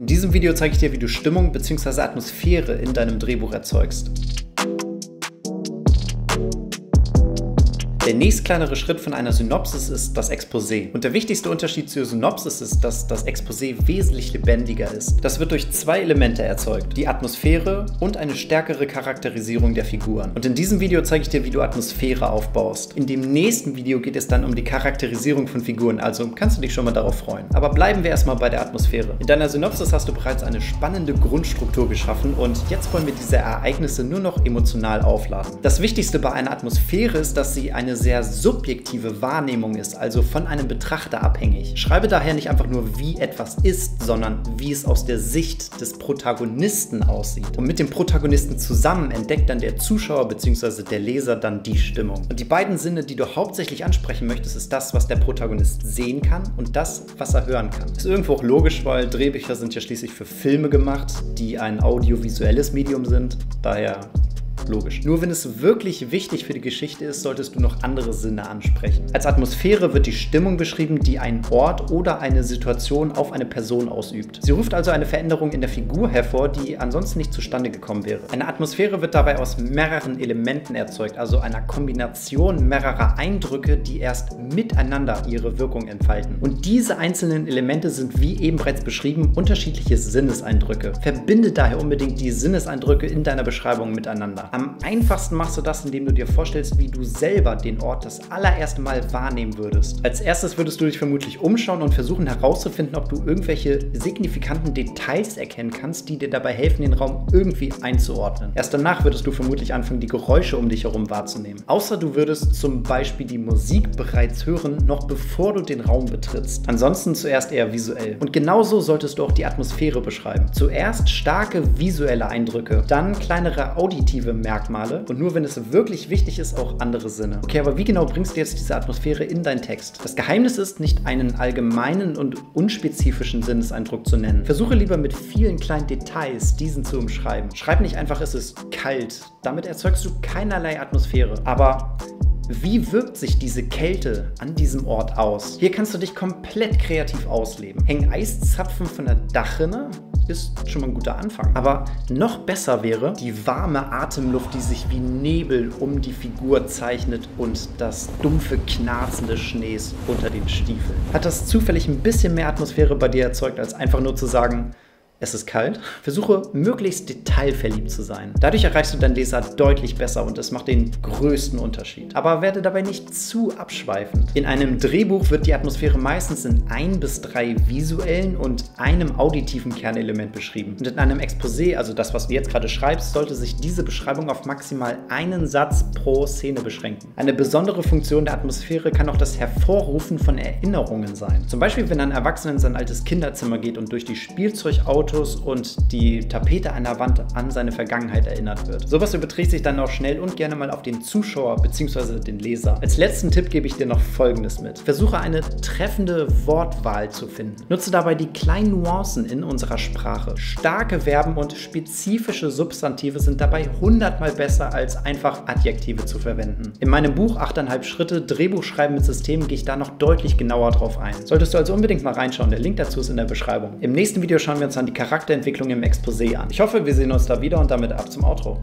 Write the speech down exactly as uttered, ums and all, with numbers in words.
In diesem Video zeige ich dir, wie du Stimmung bzw. Atmosphäre in deinem Drehbuch erzeugst. Der nächst kleinere Schritt von einer Synopsis ist das Exposé. Und der wichtigste Unterschied zur Synopsis ist, dass das Exposé wesentlich lebendiger ist. Das wird durch zwei Elemente erzeugt, die Atmosphäre und eine stärkere Charakterisierung der Figuren. Und in diesem Video zeige ich dir, wie du Atmosphäre aufbaust. In dem nächsten Video geht es dann um die Charakterisierung von Figuren, also kannst du dich schon mal darauf freuen. Aber bleiben wir erstmal bei der Atmosphäre. In deiner Synopsis hast du bereits eine spannende Grundstruktur geschaffen und jetzt wollen wir diese Ereignisse nur noch emotional aufladen. Das Wichtigste bei einer Atmosphäre ist, dass sie eine sehr subjektive Wahrnehmung ist, also von einem Betrachter abhängig. Schreibe daher nicht einfach nur, wie etwas ist, sondern wie es aus der Sicht des Protagonisten aussieht. Und mit dem Protagonisten zusammen entdeckt dann der Zuschauer bzw. der Leser dann die Stimmung. Und die beiden Sinne, die du hauptsächlich ansprechen möchtest, ist das, was der Protagonist sehen kann und das, was er hören kann. Ist irgendwo auch logisch, weil Drehbücher sind ja schließlich für Filme gemacht, die ein audiovisuelles Medium sind, daher logisch. Nur wenn es wirklich wichtig für die Geschichte ist, solltest du noch andere Sinne ansprechen. Als Atmosphäre wird die Stimmung beschrieben, die einen Ort oder eine Situation auf eine Person ausübt. Sie ruft also eine Veränderung in der Figur hervor, die ansonsten nicht zustande gekommen wäre. Eine Atmosphäre wird dabei aus mehreren Elementen erzeugt, also einer Kombination mehrerer Eindrücke, die erst miteinander ihre Wirkung entfalten. Und diese einzelnen Elemente sind, wie eben bereits beschrieben, unterschiedliche Sinneseindrücke. Verbinde daher unbedingt die Sinneseindrücke in deiner Beschreibung miteinander. Am einfachsten machst du das, indem du dir vorstellst, wie du selber den Ort das allererste Mal wahrnehmen würdest. Als erstes würdest du dich vermutlich umschauen und versuchen herauszufinden, ob du irgendwelche signifikanten Details erkennen kannst, die dir dabei helfen, den Raum irgendwie einzuordnen. Erst danach würdest du vermutlich anfangen, die Geräusche um dich herum wahrzunehmen. Außer du würdest zum Beispiel die Musik bereits hören, noch bevor du den Raum betrittst. Ansonsten zuerst eher visuell. Und genauso solltest du auch die Atmosphäre beschreiben. Zuerst starke visuelle Eindrücke, dann kleinere auditive Merkmale und nur wenn es wirklich wichtig ist, auch andere Sinne. Okay, aber wie genau bringst du jetzt diese Atmosphäre in deinen Text? Das Geheimnis ist, nicht einen allgemeinen und unspezifischen Sinneseindruck zu nennen. Versuche lieber mit vielen kleinen Details, diesen zu umschreiben. Schreib nicht einfach, es ist kalt. Damit erzeugst du keinerlei Atmosphäre. Aber wie wirkt sich diese Kälte an diesem Ort aus? Hier kannst du dich komplett kreativ ausleben. Hängen Eiszapfen von der Dachrinne? Ist schon mal ein guter Anfang. Aber noch besser wäre die warme Atemluft, die sich wie Nebel um die Figur zeichnet und das dumpfe Knarzen des Schnees unter den Stiefeln. Hat das zufällig ein bisschen mehr Atmosphäre bei dir erzeugt, als einfach nur zu sagen, es ist kalt? Versuche, möglichst detailverliebt zu sein. Dadurch erreichst du deinen Leser deutlich besser und es macht den größten Unterschied. Aber werde dabei nicht zu abschweifend. In einem Drehbuch wird die Atmosphäre meistens in ein bis drei visuellen und einem auditiven Kernelement beschrieben. Und in einem Exposé, also das, was du jetzt gerade schreibst, sollte sich diese Beschreibung auf maximal einen Satz pro Szene beschränken. Eine besondere Funktion der Atmosphäre kann auch das Hervorrufen von Erinnerungen sein. Zum Beispiel, wenn ein Erwachsener in sein altes Kinderzimmer geht und durch die Spielzeugautos und die Tapete an der Wand an seine Vergangenheit erinnert wird. Sowas überträgt sich dann auch schnell und gerne mal auf den Zuschauer bzw. den Leser. Als letzten Tipp gebe ich dir noch Folgendes mit. Versuche eine treffende Wortwahl zu finden. Nutze dabei die kleinen Nuancen in unserer Sprache. Starke Verben und spezifische Substantive sind dabei hundertmal besser, als einfach Adjektive zu verwenden. In meinem Buch achteinhalb Schritte Drehbuchschreiben mit System gehe ich da noch deutlich genauer drauf ein. Solltest du also unbedingt mal reinschauen, der Link dazu ist in der Beschreibung. Im nächsten Video schauen wir uns dann die Charakterentwicklung im Exposé an. Ich hoffe, wir sehen uns da wieder und damit ab zum Outro.